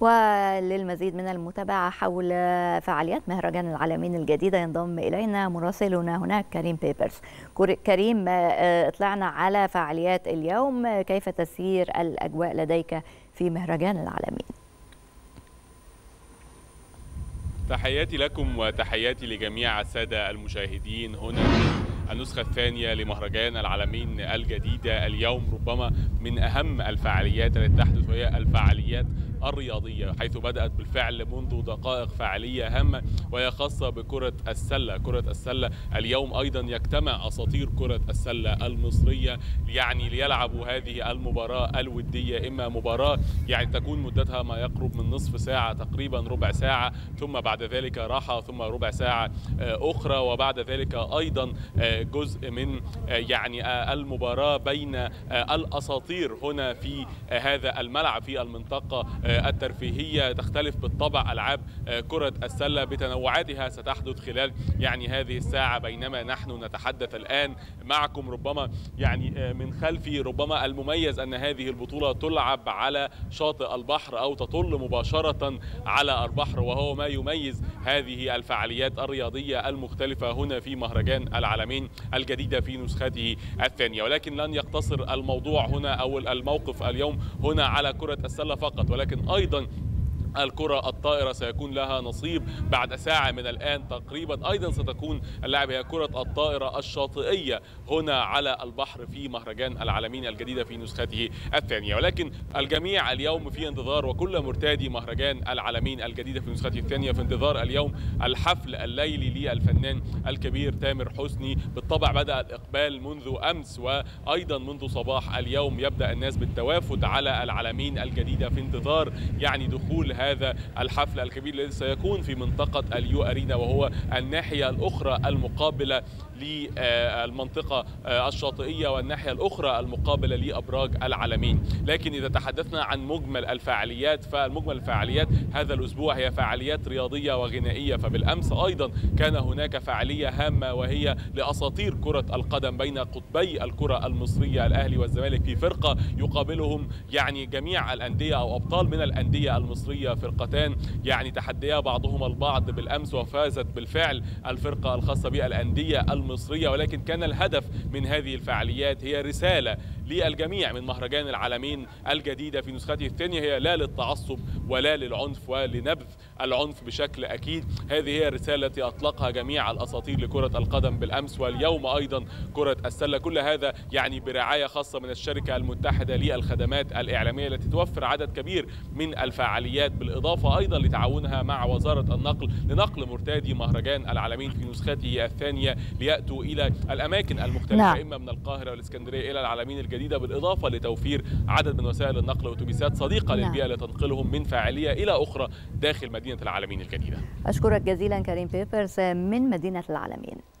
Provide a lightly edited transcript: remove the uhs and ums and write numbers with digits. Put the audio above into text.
وللمزيد من المتابعة حول فعاليات مهرجان العلمين الجديدة ينضم إلينا مراسلنا هناك كريم بيبرس. كريم، اطلعنا على فعاليات اليوم، كيف تسير الأجواء لديك في مهرجان العلمين؟ تحياتي لكم وتحياتي لجميع السادة المشاهدين هنا النسخة الثانية لمهرجان العلمين الجديدة. اليوم ربما من أهم الفعاليات التي تحدث وهي الفعاليات الرياضية، حيث بدأت بالفعل منذ دقائق فعالية هامة وهي خاصة بكرة السلة. كرة السلة اليوم أيضا يجتمع أساطير كرة السلة المصرية ليلعبوا هذه المباراة الودية، إما مباراة تكون مدتها ما يقرب من نصف ساعة تقريبا، ربع ساعة، ثم بعد ذلك راحة، ثم ربع ساعة أخرى، وبعد ذلك أيضا جزء من المباراة بين الأساطير هنا في هذا الملعب في المنطقة الترفيهية. تختلف بالطبع ألعاب كرة السلة بتنوعاتها، ستحدث خلال هذه الساعة. بينما نحن نتحدث الآن معكم ربما من خلفي، ربما المميز أن هذه البطولة تلعب على شاطئ البحر أو تطل مباشرة على البحر، وهو ما يميز هذه الفعاليات الرياضية المختلفة هنا في مهرجان العلمين الجديدة في نسخته الثانية. ولكن لن يقتصر الموضوع هنا أو الموقف اليوم هنا على كرة السلة فقط، ولكن أيضا الكرة الطائرة سيكون لها نصيب بعد ساعة من الآن تقريبا. أيضا ستكون اللعبة هي كرة الطائرة الشاطئية هنا على البحر في مهرجان العلمين الجديدة في نسخته الثانية. ولكن الجميع اليوم في انتظار، وكل مرتادي مهرجان العلمين الجديدة في نسخته الثانية في انتظار اليوم الحفل الليلي للفنان الكبير تامر حسني. بالطبع بدأ الإقبال منذ أمس وأيضا منذ صباح اليوم، يبدأ الناس بالتوافد على العلمين الجديدة في انتظار دخول هذا الحفل الكبير الذي سيكون في منطقة اليو أرينا، وهو الناحية الأخرى المقابلة للمنطقة الشاطئية والناحية الأخرى المقابلة لأبراج العلمين. لكن إذا تحدثنا عن مجمل الفعاليات، فالمجمل الفعاليات هذا الأسبوع هي فعاليات رياضية وغنائية. فبالأمس أيضا كان هناك فعالية هامة وهي لأساطير كرة القدم بين قطبي الكرة المصرية الأهلي والزمالك، في فرقة يقابلهم جميع الأندية أو أبطال من الأندية المصرية، فرقتان تحديا بعضهما البعض بالأمس، وفازت بالفعل الفرقة الخاصة بالأندية المصرية. ولكن كان الهدف من هذه الفعاليات هي رسالة للجميع من مهرجان العلمين الجديدة في نسخته الثانية، هي لا للتعصب ولا للعنف ولنبذ العنف بشكل أكيد. هذه هي الرسالة التي أطلقها جميع الأساطير لكرة القدم بالأمس، واليوم أيضا كرة السلة. كل هذا برعاية خاصة من الشركة المتحدة للخدمات الإعلامية التي توفر عدد كبير من الفعاليات، بالإضافة أيضا لتعاونها مع وزارة النقل لنقل مرتادي مهرجان العلمين في نسخته الثانية ليأتوا إلى الأماكن المختلفة، إما من القاهرة والإسكندرية إلى العلمين الجديدة، بالإضافة لتوفير عدد من وسائل النقل أتوبيسات صديقة للبيئة لتنقلهم من فاعلية إلى أخرى داخل مدينة العلمين الجديدة. أشكرك جزيلا كريم بيبرس من مدينة العلمين.